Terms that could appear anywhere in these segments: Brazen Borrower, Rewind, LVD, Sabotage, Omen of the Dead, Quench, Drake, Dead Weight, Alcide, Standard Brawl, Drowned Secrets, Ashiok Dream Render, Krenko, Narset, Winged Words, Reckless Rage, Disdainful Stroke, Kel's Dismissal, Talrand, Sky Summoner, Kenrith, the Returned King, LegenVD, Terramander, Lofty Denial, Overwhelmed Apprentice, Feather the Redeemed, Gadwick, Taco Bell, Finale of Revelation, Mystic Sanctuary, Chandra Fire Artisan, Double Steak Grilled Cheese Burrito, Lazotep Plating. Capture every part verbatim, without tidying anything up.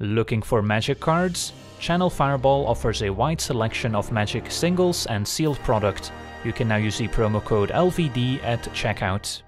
Looking for magic cards? Channel Fireball offers a wide selection of magic singles and sealed product. You can now use the promo code L V D at checkout.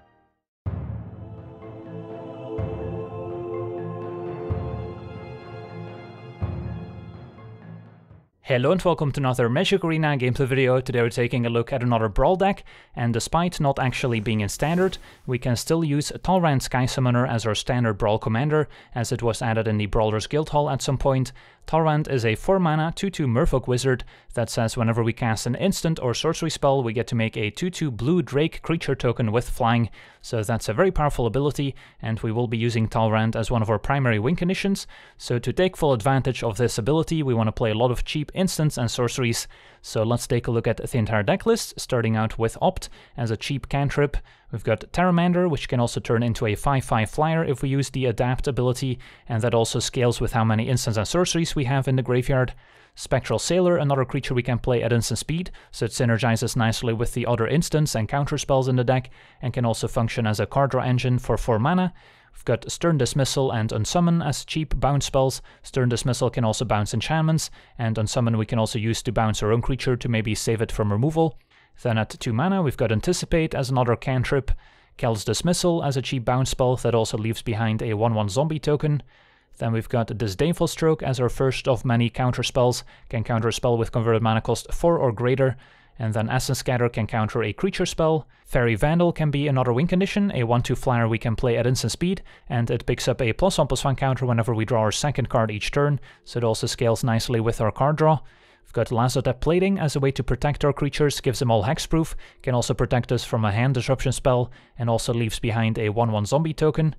Hello and welcome to another Magic Arena gameplay video. Today we're taking a look at another Brawl deck, and despite not actually being in Standard, we can still use Talrand Sky Summoner as our standard Brawl commander, as it was added in the Brawlers Guild Hall at some point. Talrand is a four mana two two Merfolk Wizard that says whenever we cast an instant or sorcery spell, we get to make a two two blue Drake creature token with flying, so that's a very powerful ability, and we will be using Talrand as one of our primary win conditions, so to take full advantage of this ability we want to play a lot of cheap instants and sorceries. So let's take a look at the entire deck list, starting out with Opt as a cheap cantrip. We've got Terramander, which can also turn into a five five flyer if we use the Adapt ability, and that also scales with how many instants and sorceries we have in the graveyard. Spectral Sailor, another creature we can play at instant speed, so it synergizes nicely with the other instants and counterspells in the deck, and can also function as a card draw engine for four mana. We've got Stern Dismissal and Unsummon as cheap bounce spells. Stern Dismissal can also bounce enchantments, and Unsummon we can also use to bounce our own creature to maybe save it from removal. Then at two mana we've got Anticipate as another cantrip, Kel's Dismissal as a cheap bounce spell that also leaves behind a one one zombie token. Then we've got Disdainful Stroke as our first of many counterspells, can counter a spell with converted mana cost four or greater, and then Essence Scatter can counter a creature spell. Fairy Vandal can be another win condition, a one two flyer we can play at instant speed, and it picks up a plus one plus one counter whenever we draw our second card each turn, so it also scales nicely with our card draw. We've got Lazotep Plating as a way to protect our creatures, gives them all hexproof, can also protect us from a hand disruption spell, and also leaves behind a one one zombie token.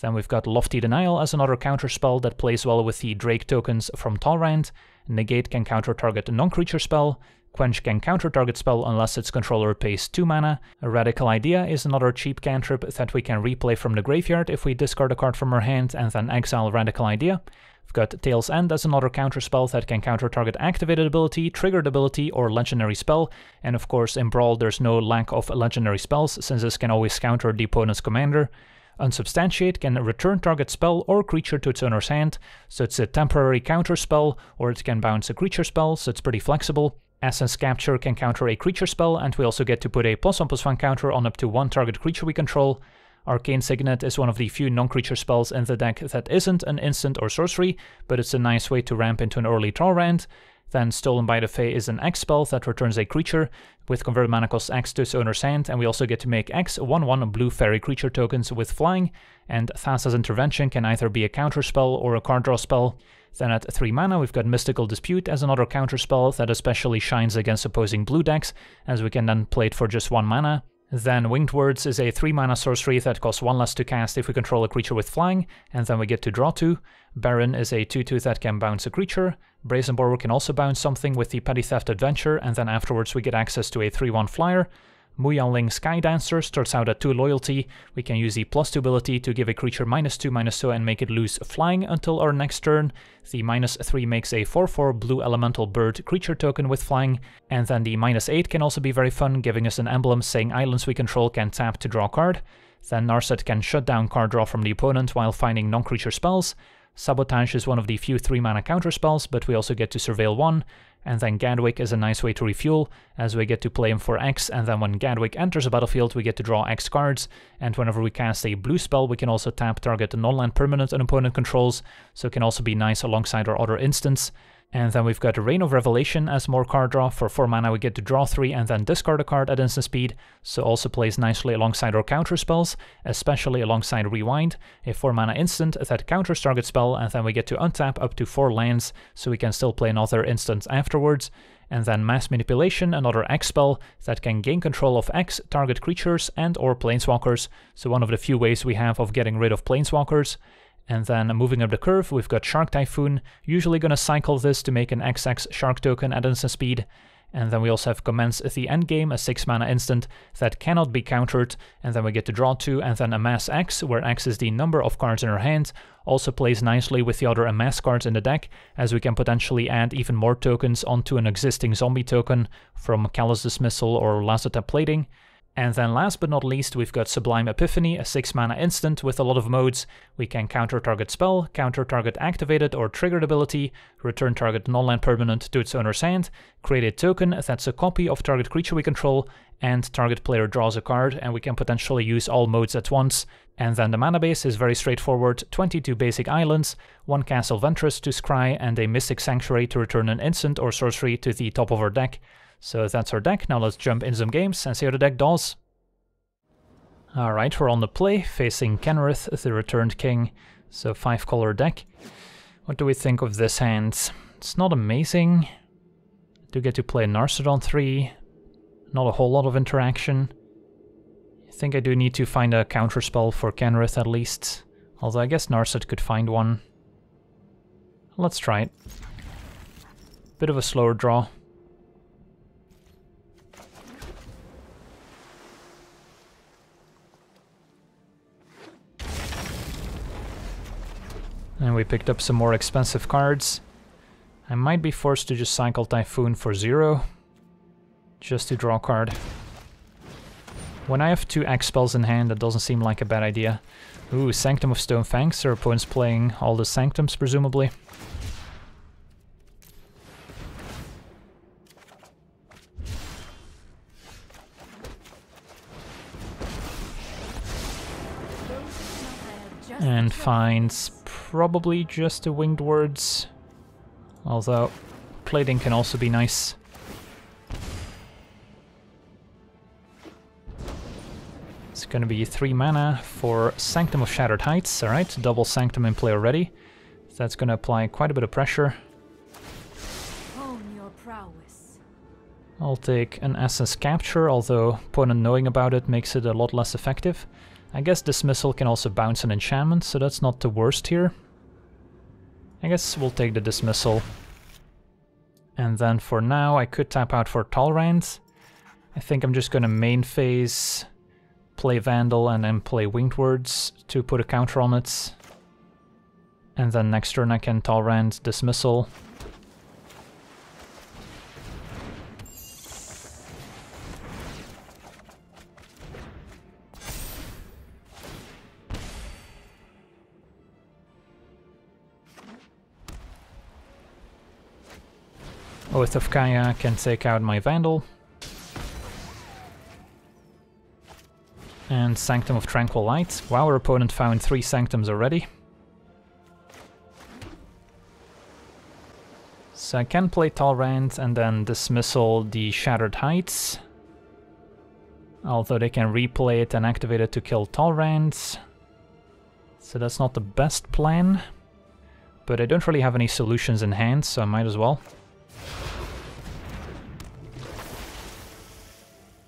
Then we've got Lofty Denial as another counterspell that plays well with the Drake tokens from Talrand. Negate can counter-target a non-creature spell. Quench can counter-target spell unless its controller pays two mana. Radical Idea is another cheap cantrip that we can replay from the graveyard if we discard a card from our hand and then exile Radical Idea. We've got Tail's End as another counterspell that can counter-target activated ability, triggered ability, or legendary spell. And of course in Brawl there's no lack of legendary spells, since this can always counter the opponent's commander. Unsubstantiate can return target spell or creature to its owner's hand, so it's a temporary counter spell, or it can bounce a creature spell, so it's pretty flexible. Essence Capture can counter a creature spell, and we also get to put a plus one plus one counter on up to one target creature we control. Arcane Signet is one of the few non-creature spells in the deck that isn't an instant or sorcery, but it's a nice way to ramp into an early Talrand. Then Stolen by the Fae is an X spell that returns a creature with converted mana cost X to its owner's hand, and we also get to make X one one blue fairy creature tokens with flying, and Thassa's Intervention can either be a counterspell or a card draw spell. Then at three mana we've got Mystical Dispute as another counterspell that especially shines against opposing blue decks, as we can then play it for just one mana. Then Winged Words is a three mana sorcery that costs one less to cast if we control a creature with flying, and then we get to draw two. Baron is a two two that can bounce a creature. Brazen Borrower can also bounce something with the Petty Theft Adventure, and then afterwards we get access to a three one flyer. Muyanling Sky Dancer starts out at two loyalty, we can use the plus two ability to give a creature minus two minus two and make it lose flying until our next turn. The minus three makes a four four blue elemental bird creature token with flying, and then the minus eight can also be very fun, giving us an emblem saying islands we control can tap to draw a card. Then Narset can shut down card draw from the opponent while finding non-creature spells. Sabotage is one of the few three mana counterspells, but we also get to Surveil one, and then Gadwick is a nice way to refuel, as we get to play him for X, and then when Gadwick enters the battlefield we get to draw X cards, and whenever we cast a blue spell we can also tap target a non-land permanent an opponent controls, so it can also be nice alongside our other instants. And then we've got Reign of Revelation as more card draw. For four mana we get to draw three and then discard a card at instant speed, so also plays nicely alongside our counter spells, especially alongside Rewind, a four mana instant that counters target spell, and then we get to untap up to four lands, so we can still play another instant afterwards. And then Mass Manipulation, another X spell that can gain control of X target creatures and or planeswalkers, so one of the few ways we have of getting rid of planeswalkers. And then moving up the curve, we've got Shark Typhoon, usually gonna cycle this to make an X X Shark token at instant speed. And then we also have Commence the Endgame, a six mana instant that cannot be countered, and then we get to draw two, and then Amass X, where X is the number of cards in our hand, also plays nicely with the other Amass cards in the deck, as we can potentially add even more tokens onto an existing zombie token from Callous Dismissal or Lazotep Plating. And then last but not least, we've got Sublime Epiphany, a six mana instant with a lot of modes. We can counter target spell, counter target activated or triggered ability, return target non-land permanent to its owner's hand, create a token that's a copy of target creature we control, and target player draws a card, and we can potentially use all modes at once. And then the mana base is very straightforward, twenty-two basic islands, one Castle Ventress to scry, and a Mystic Sanctuary to return an instant or sorcery to the top of our deck. So that's our deck. Now let's jump in some games and see how the deck does. Alright, we're on the play, facing Kenrith, the returned king, so five color deck. What do we think of this hand? It's not amazing. Do get to play Narset on three, not a whole lot of interaction. I think I do need to find a counterspell for Kenrith at least, although I guess Narset could find one. Let's try it. Bit of a slower draw. And we picked up some more expensive cards. I might be forced to just cycle Typhoon for zero, just to draw a card. When I have two X spells in hand, that doesn't seem like a bad idea. Ooh, Sanctum of Stonefangs, our opponent's playing all the Sanctums, presumably. And finds probably just a Winged Words, although plating can also be nice. It's gonna be three mana for Sanctum of Shattered Heights, alright, double Sanctum in play already. That's gonna apply quite a bit of pressure. Own your prowess. I'll take an Essence Capture, although opponent knowing about it makes it a lot less effective. I guess Dismissal can also bounce an enchantment, so that's not the worst here. I guess we'll take the Dismissal. And then for now, I could tap out for Talrand. I think I'm just gonna main phase, play Vandal, and then play Winged Words to put a counter on it. And then next turn I can Talrand Dismissal. Oath of Kaya can take out my Vandal. And Sanctum of Tranquil Light. Wow, our opponent found three Sanctums already. So I can play Talrand and then Dismissal the Shattered Heights. Although they can replay it and activate it to kill Talrand. So that's not the best plan. But I don't really have any solutions in hand, so I might as well.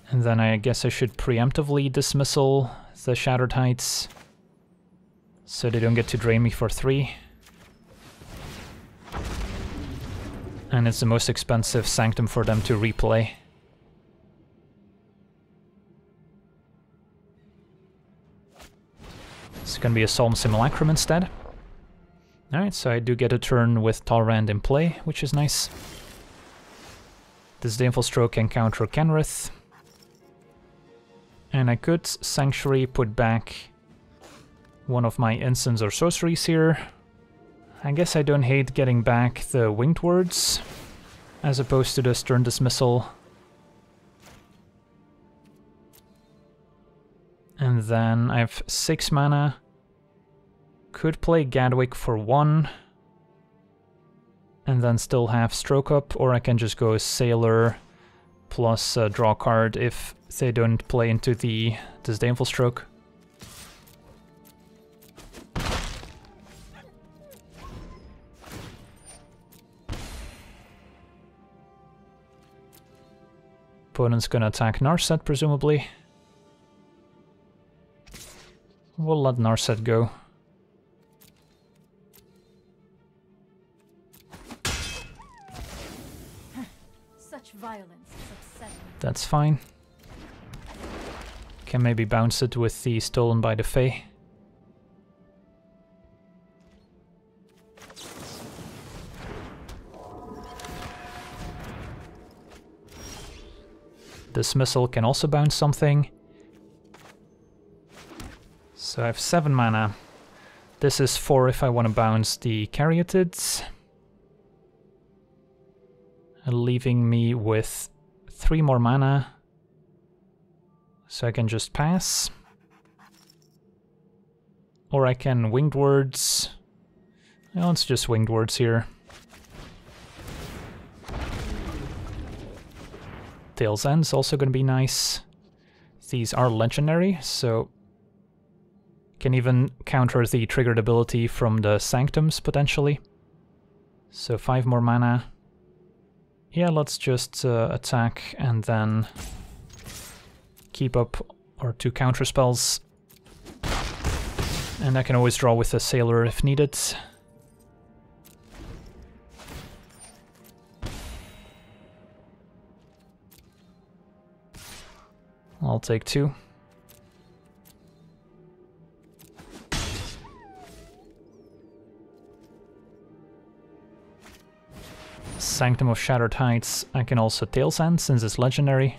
And then I guess I should preemptively Dismissal the Shattered Heights, so they don't get to drain me for three. And it's the most expensive Sanctum for them to replay. It's gonna be a Solemn Simulacrum instead. Alright, so I do get a turn with Talrand in play, which is nice. Disdainful Stroke can counter Kenrith. And I could Sanctuary put back one of my instants or sorceries here. I guess I don't hate getting back the Winged Words, as opposed to the Stern Dismissal. And then I have six mana. Could play Gadwick for one, and then still have Stroke up, or I can just go Sailor plus uh, draw card if they don't play into the Disdainful Stroke. Opponent's gonna attack Narset, presumably. We'll let Narset go. Such violence is upsetting. That's fine. Can maybe bounce it with the Stolen by the Fae. Dismissal can also bounce something. So I have seven mana. This is four if I want to bounce the Caryatids. And leaving me with three more mana. So I can just pass. Or I can Winged Words. No, it's just Winged Words here. Tail's End is also going to be nice. These are legendary, so can even counter the triggered ability from the Sanctums, potentially. So five more mana. Yeah, let's just uh, attack and then keep up our two counter spells. And I can always draw with a Sailor if needed. I'll take two. Sanctum of Shattered Heights, I can also Tail's End since it's legendary.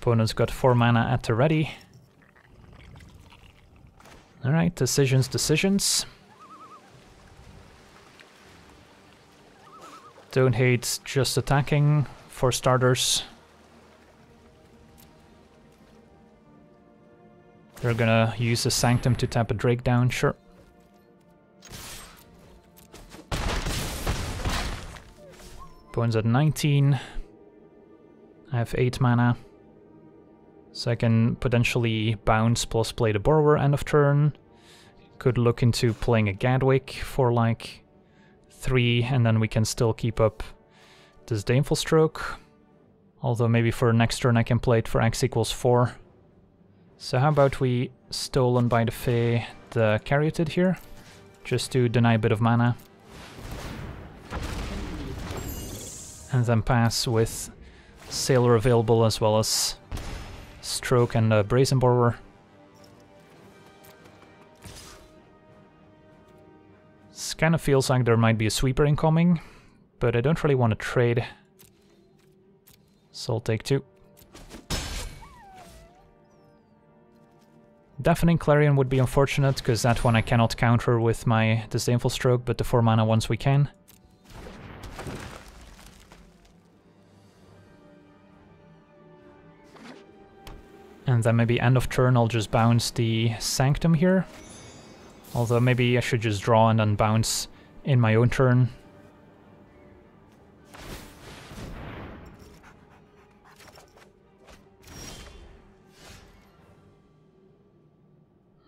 Opponent's got four mana at the ready. Alright, decisions, decisions. Don't hate just attacking, for starters. They're gonna use the Sanctum to tap a Drake down, sure. Opponent's at nineteen. I have eight mana. So I can potentially bounce plus play the Borrower end of turn. Could look into playing a Gadwick for like three, and then we can still keep up Disdainful Stroke. Although maybe for next turn I can play it for X equals four. So how about we Stolen by the Fae the Caryatid here, just to deny a bit of mana. And then pass with Sailor available as well as Stroke and uh, Brazen Borrower. This kind of feels like there might be a sweeper incoming, but I don't really want to trade. So I'll take two. Deafening Clarion would be unfortunate, because that one I cannot counter with my Disdainful Stroke, but the four mana ones we can. And then maybe end of turn I'll just bounce the Sanctum here. Although maybe I should just draw and then bounce in my own turn.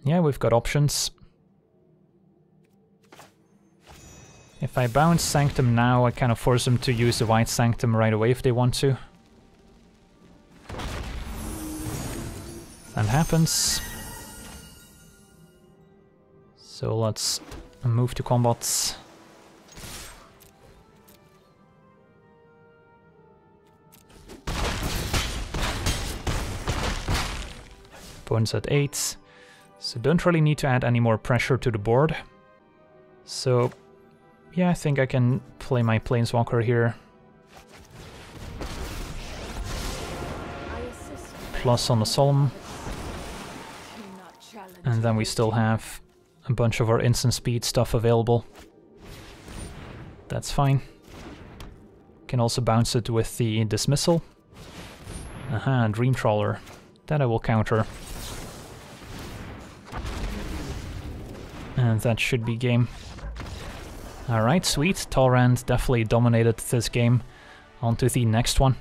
Yeah, we've got options. If I bounce Sanctum now, I kind of force them to use the White Sanctum right away if they want to. That happens. So let's move to combats. Opponent's at eight, so don't really need to add any more pressure to the board. So yeah, I think I can play my Planeswalker here. Plus on the Solemn. And then we still have a bunch of our instant speed stuff available. That's fine. Can also bounce it with the Dismissal. Aha, Dream Trawler. That I will counter. And that should be game. Alright, sweet. Talrand definitely dominated this game. On to the next one.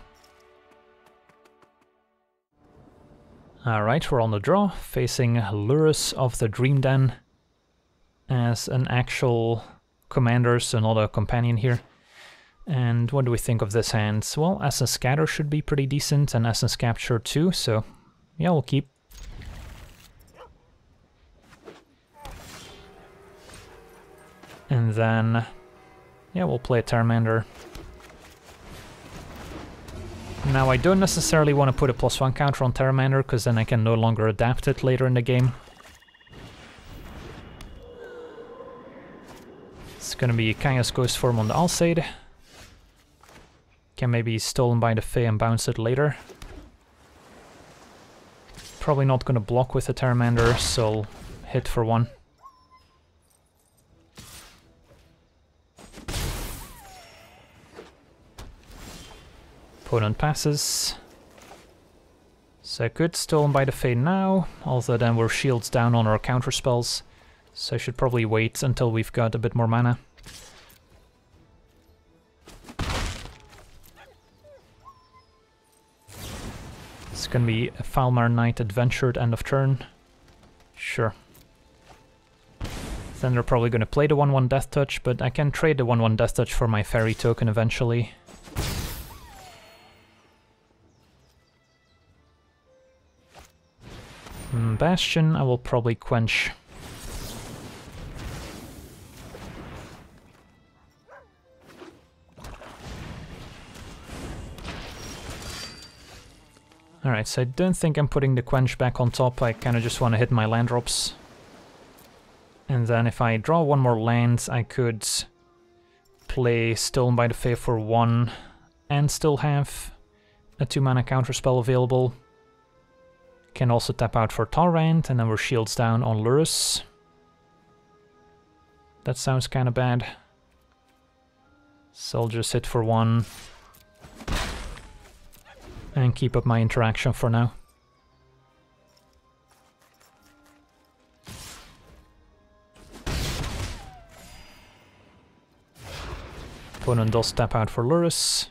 Alright, we're on the draw, facing Lurrus of the Dream Den as an actual commander, so not a companion here. And what do we think of this hand? Well, Essence Scatter should be pretty decent, and Essence Capture too, so yeah, we'll keep. And then, yeah, we'll play a Terramander. Now I don't necessarily want to put a plus one counter on Terramander, because then I can no longer adapt it later in the game. It's going to be Kanga's Ghost Form on the Alcide. Can maybe Stolen by the Fae and bounce it later. Probably not going to block with the Terramander, so I'll hit for one. Opponent passes. So I could Stolen by the Fae now, although then we're shields down on our counter spells, so I should probably wait until we've got a bit more mana. It's gonna be a Falmar Knight adventured end of turn. Sure. Then they're probably gonna play the one one Death Touch, but I can trade the one one Death Touch for my Fairy token eventually. Bastion, I will probably Quench. Alright, so I don't think I'm putting the Quench back on top, I kinda just wanna hit my land drops. And then if I draw one more land, I could play Stolen by the Fae for one and still have a two mana counterspell available. Can also tap out for Talrand, and then we're shields down on Lurrus. That sounds kinda bad. So I'll just hit for one. And keep up my interaction for now. Opponent does tap out for Lurrus.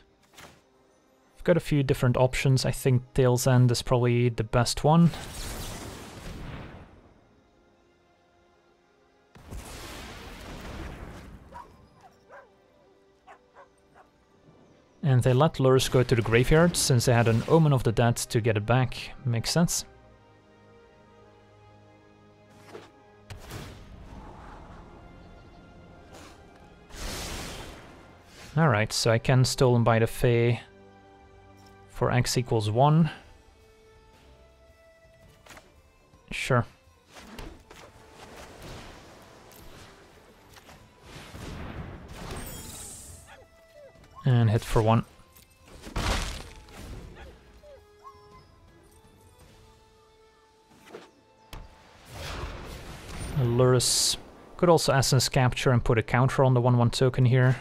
Got a few different options. I think Tail's End is probably the best one. And they let Lurrus go to the graveyard since they had an Omen of the Dead to get it back. Makes sense. Alright, so I can Stolen by the Fae for x equals one. Sure. And hit for one. Lurrus. Could also Essence Capture and put a counter on the one one token here.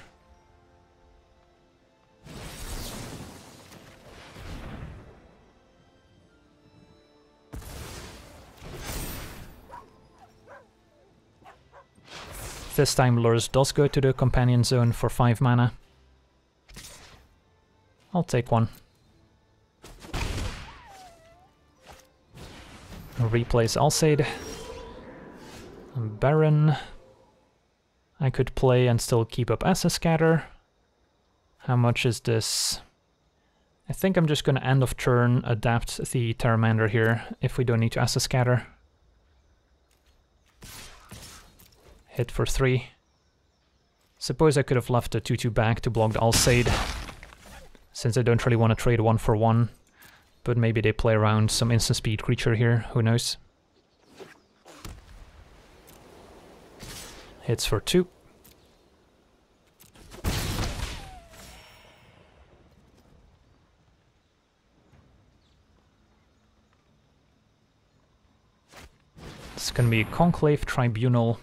This time Lurrus does go to the companion zone for five mana. I'll take one. Replace Alcide. Baron. I could play and still keep up Essence Scatter. How much is this? I think I'm just gonna end of turn adapt the Terramander here if we don't need to Essence Scatter. Hit for three. Suppose I could have left the two two back to block the Alcide, since I don't really want to trade one for one, but maybe they play around some instant speed creature here, who knows. Hits for two. It's gonna be a Conclave Tribunal.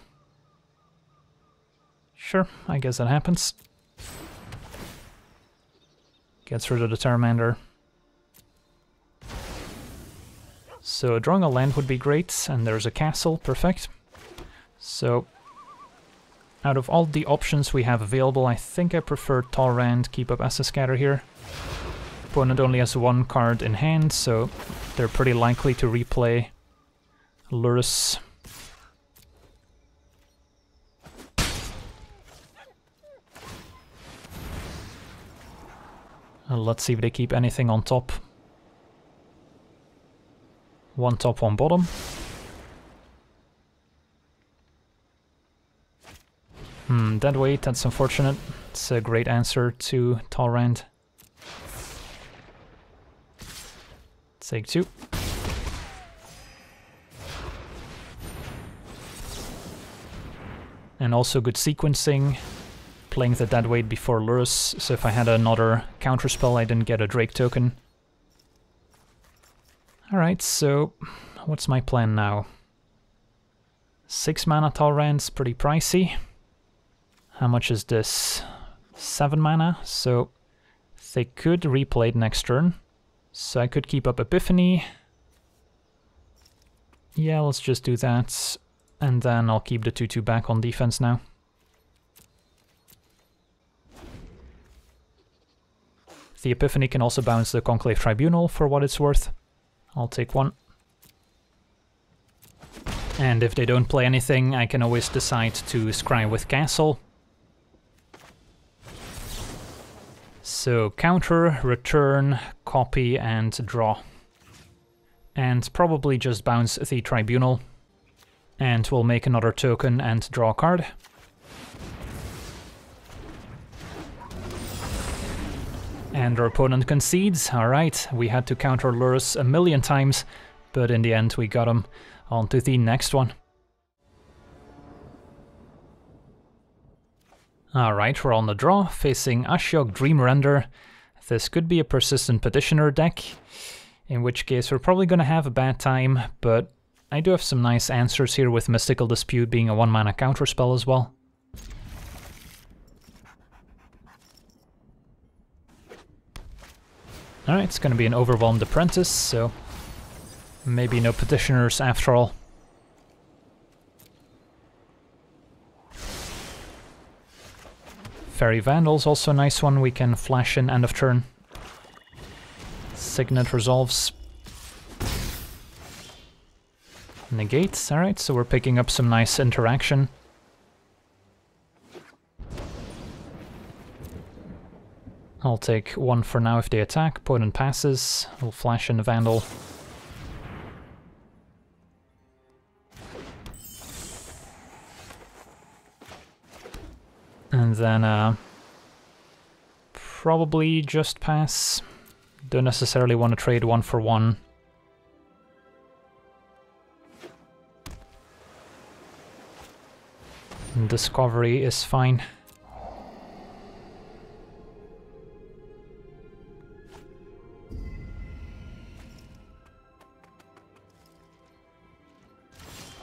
Sure, I guess that happens. Gets rid of the Terramander. So drawing a land would be great, and there's a castle, perfect. So out of all the options we have available, I think I prefer Talrand, keep up Essence Scatter here. Opponent only has one card in hand, so they're pretty likely to replay Lurrus. Let's see if they keep anything on top. One top, one bottom. Hmm, dead weight, that's unfortunate. It's a great answer to Talrand. Take two. And also good sequencing. playing the Deadweight before Lurrus, so if I had another counterspell I didn't get a Drake token. Alright, so what's my plan now? six mana Talrand's pretty pricey. How much is this? seven mana, so they could replay it next turn. So I could keep up Epiphany. Yeah, let's just do that. And then I'll keep the two two back on defense now. The Epiphany can also bounce the Conclave Tribunal for what it's worth. I'll take one. And if they don't play anything, I can always decide to scry with Castle. So counter, return, copy and draw. And probably just bounce the Tribunal. And we'll make another token and draw a card. And our opponent concedes. Alright, we had to counter Lurrus a million times, but in the end we got him. On to the next one. Alright, we're on the draw, facing Ashiok Dream Render. This could be a Persistent Petitioner deck, in which case we're probably gonna have a bad time, but I do have some nice answers here with Mystical Dispute being a one-mana counterspell as well. Alright, it's gonna be an Overwhelmed Apprentice, so maybe no Petitioners after all. Fairy Vandal's also a nice one, we can flash in end of turn. Signet Resolves. Negate, alright, so we're picking up some nice interaction. I'll take one for now if they attack, opponent passes, we'll flash in the Vandal. And then uh, probably just pass, don't necessarily want to trade one for one. And Discovery is fine.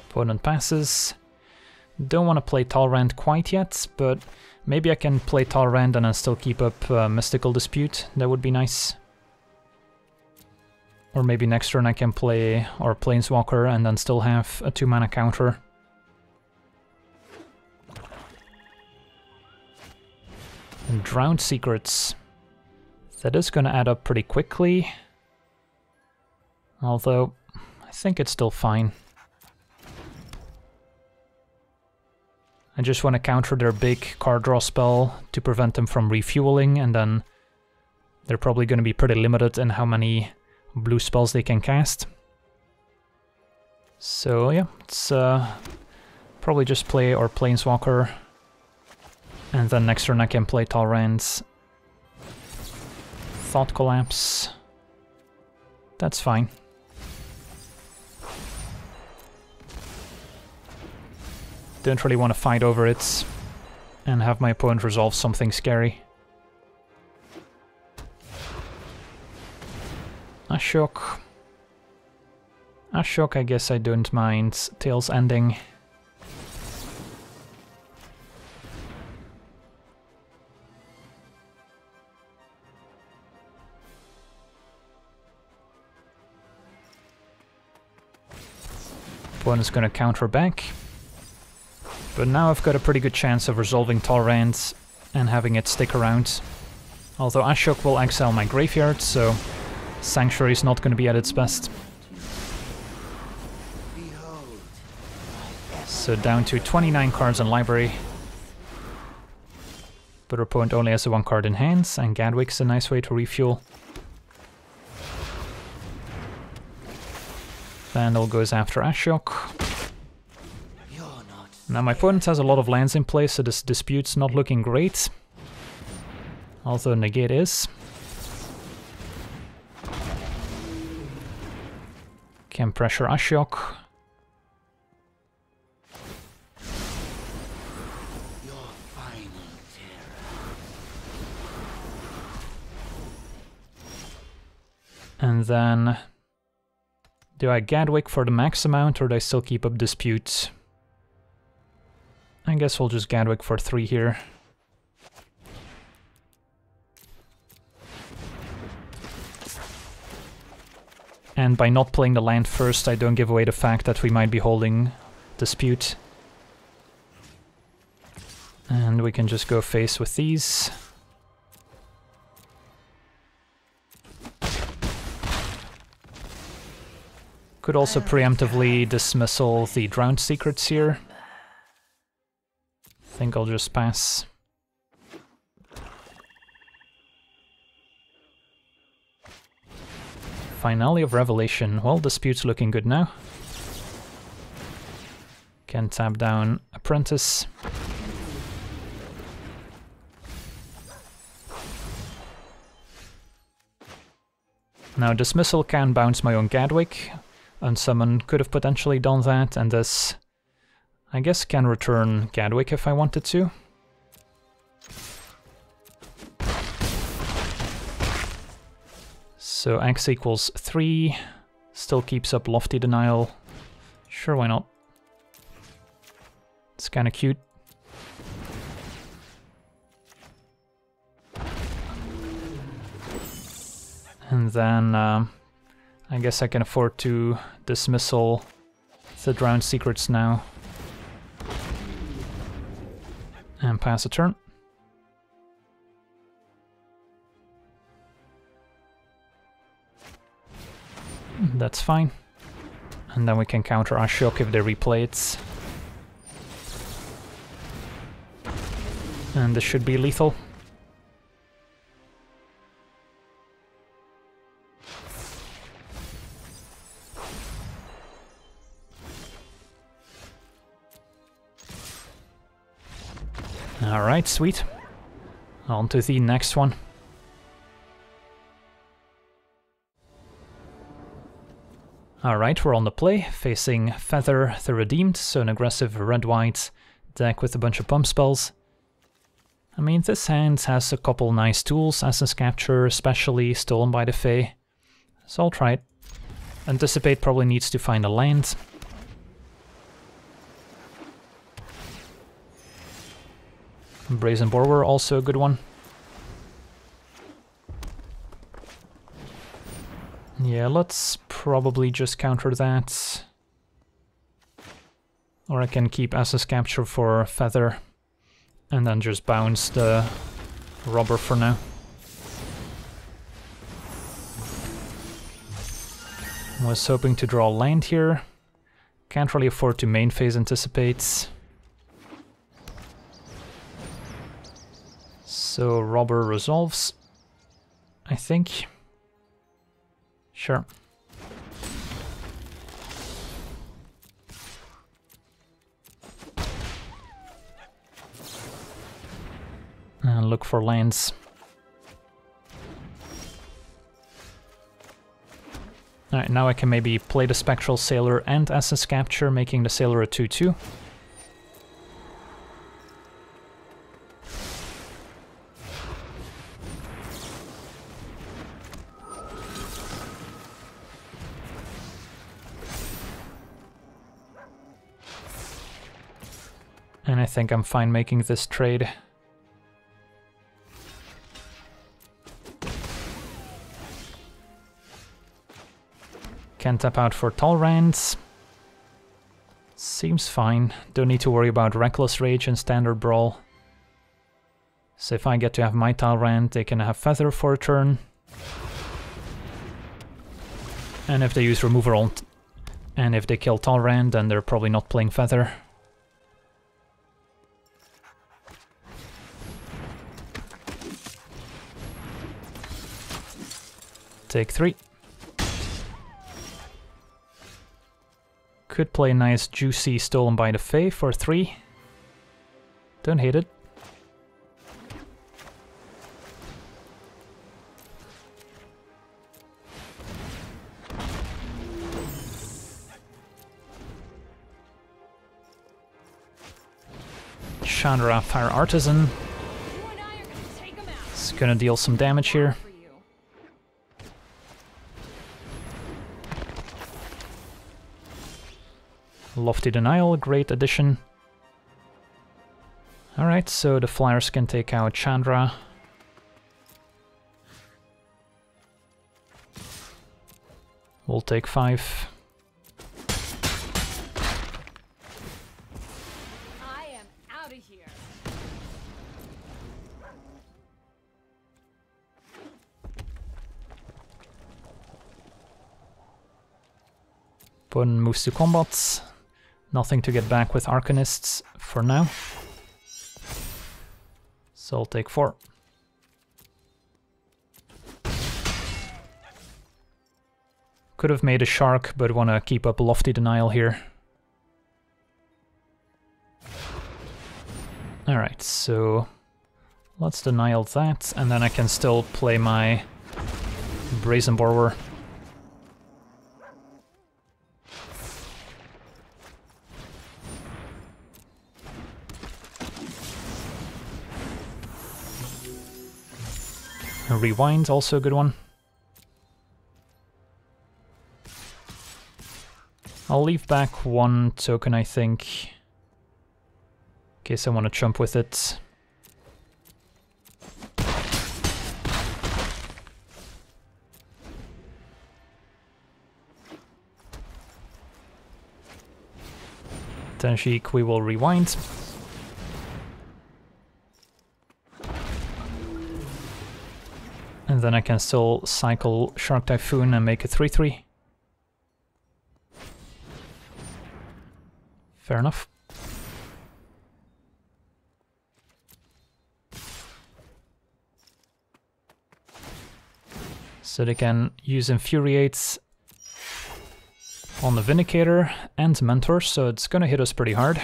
Opponent passes. Don't want to play Talrand quite yet, but maybe I can play Talrand and then still keep up uh, Mystical Dispute. That would be nice. Or maybe next turn I can play our Planeswalker and then still have a two-mana counter. And Drowned Secrets. That is going to add up pretty quickly. Although, I think it's still fine. I just want to counter their big card draw spell to prevent them from refueling, and then they're probably going to be pretty limited in how many blue spells they can cast. So yeah, let's uh, probably just play our Planeswalker. And then next turn I can play Talrand. Thought Collapse. That's fine. Don't really want to fight over it and have my opponent resolve something scary. Ashiok. Ashiok, I guess I don't mind. Tail's Ending. Opponent's gonna counter back. But now I've got a pretty good chance of resolving Talrand and having it stick around. Although Ashiok will exile my graveyard, so Sanctuary is not going to be at its best. So down to twenty-nine cards in library. But our opponent only has the one card in hand, and Gadwick's a nice way to refuel. Vandal goes after Ashiok. Now my opponent has a lot of lands in play, so this dispute's not looking great. Although Negate is. Can pressure Ashiok. And then do I Gadwick for the max amount, or do I still keep up Dispute? I guess we'll just Gadwick for three here. And by not playing the land first, I don't give away the fact that we might be holding Dispute. And we can just go face with these. Could also preemptively dismissal the Drowned Secrets here. I think I'll just pass. Finale of Revelation. Well, Dispute's looking good now. Can tap down Apprentice. Now Dismissal can bounce my own Gadwick. Unsummon could have potentially done that, and this, I guess, can return Gadwick if I wanted to. So X equals three, still keeps up Lofty Denial. Sure, why not? It's kinda cute. And then um, I guess I can afford to dismissal the Drowned Secrets now. And pass a turn. That's fine. And then we can counter Ashiok if they replay it. And this should be lethal. Alright, sweet. On to the next one. Alright, we're on the play, facing Feather the Redeemed, so an aggressive red-white deck with a bunch of pump spells. I mean, this hand has a couple nice tools, Essence Capture, especially Stolen by the Fae, so I'll try it. Anticipate probably needs to find a land. Brazen Borrower, also a good one. Yeah, let's probably just counter that. Or I can keep Essence Capture for Feather, and then just bounce the Robber for now. Was hoping to draw land here. Can't really afford to main phase Anticipates. So Robber resolves, I think. Sure. And look for lands. Alright, now I can maybe play the Spectral Sailor and Essence Capture, making the Sailor a two two. And I think I'm fine making this trade. Can tap out for Talrand. Seems fine. Don't need to worry about Reckless Rage and Standard Brawl. So if I get to have my Talrand, they can have Feather for a turn. And if they use Remover on... T and if they kill Talrand, then they're probably not playing Feather. Take three. Could play a nice juicy Stolen by the Fae for three. Don't hate it. Chandra Fire Artisan. It's gonna deal some damage here. Lofty Denial, great addition. Alright, so the Flyers can take out Chandra. We'll take five. I am out of here. Opponent moves to combats. Nothing to get back with Arcanists for now. So I'll take four. Could have made a shark, but want to keep up Lofty Denial here. Alright, so let's denial that, and then I can still play my Brazen Borrower. Rewind, also a good one. I'll leave back one token, I think, in case I want to jump with it. Tanjik, we will rewind. And then I can still cycle Shark Typhoon and make a three three. Fair enough. So they can use Infuriates on the Vindicator and Mentor, so it's gonna hit us pretty hard.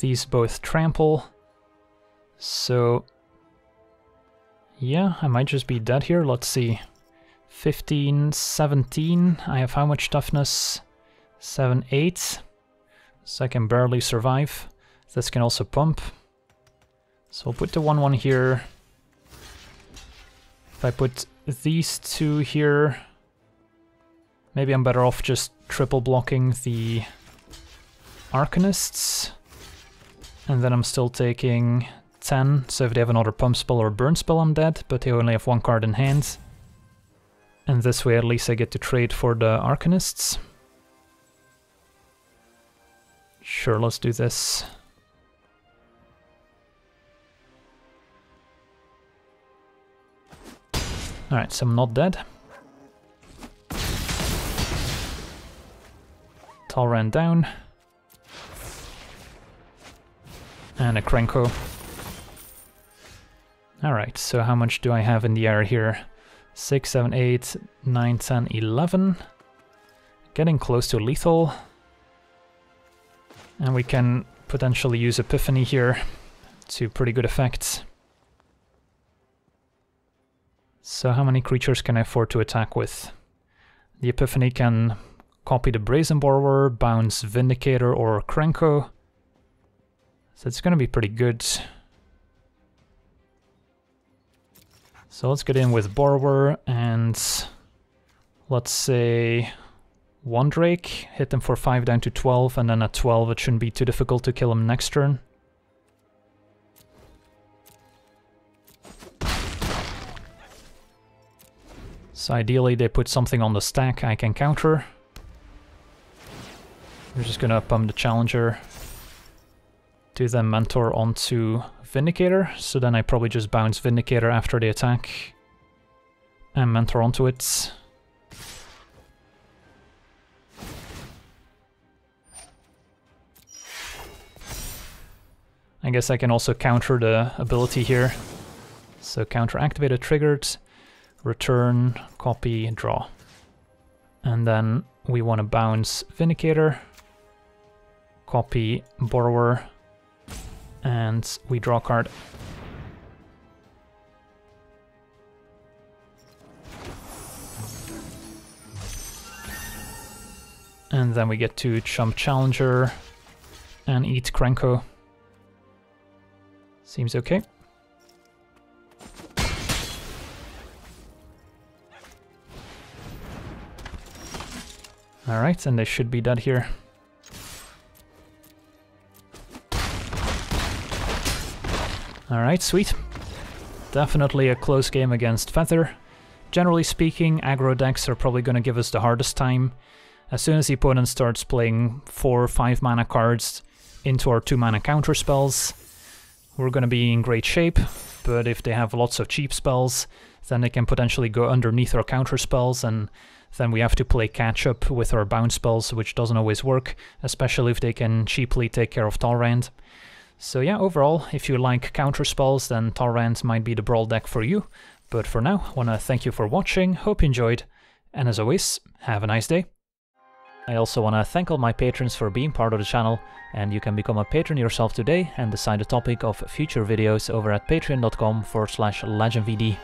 These both trample. So, yeah, I might just be dead here. Let's see. fifteen, seventeen. I have how much toughness? seven, eight. So I can barely survive. This can also pump. So I'll put the one one here. If I put these two here, maybe I'm better off just triple blocking the Arcanists. And then I'm still taking ten, so if they have another pump spell or burn spell I'm dead, but they only have one card in hand. And this way at least I get to trade for the Arcanists. Sure, let's do this. Alright, so I'm not dead. Talrand down. And a Krenko. Alright, so how much do I have in the air here? six, seven, eight, nine, ten, eleven. Getting close to lethal. And we can potentially use Epiphany here to pretty good effect. So how many creatures can I afford to attack with? The Epiphany can copy the Brazen Borrower, bounce Vindicator or Krenko. So it's gonna be pretty good. So let's get in with Borrower and let's say one Drake, hit them for five down to twelve, and then at twelve it shouldn't be too difficult to kill him next turn. So ideally they put something on the stack I can counter. We're just gonna pump the Challenger. Do then Mentor onto Vindicator, so then I probably just bounce Vindicator after the attack and Mentor onto it. I guess I can also counter the ability here. So counter activated, triggered, return, copy, and draw. And then we want to bounce Vindicator, copy Borrower, and we draw a card. And then we get to chump Challenger and eat Krenko. Seems okay. Alright, and they should be dead here. Alright, sweet. Definitely a close game against Feather. Generally speaking, aggro decks are probably going to give us the hardest time. As soon as the opponent starts playing four or five mana cards into our two mana counter spells, we're going to be in great shape, but if they have lots of cheap spells, then they can potentially go underneath our counter spells, and then we have to play catch-up with our bounce spells, which doesn't always work, especially if they can cheaply take care of Talrand. So yeah, overall, if you like counter spells, then Talrand might be the Brawl deck for you. But for now, I want to thank you for watching, hope you enjoyed, and as always, have a nice day. I also want to thank all my patrons for being part of the channel, and you can become a patron yourself today and decide the topic of future videos over at patreon dot com forward slash legendvd.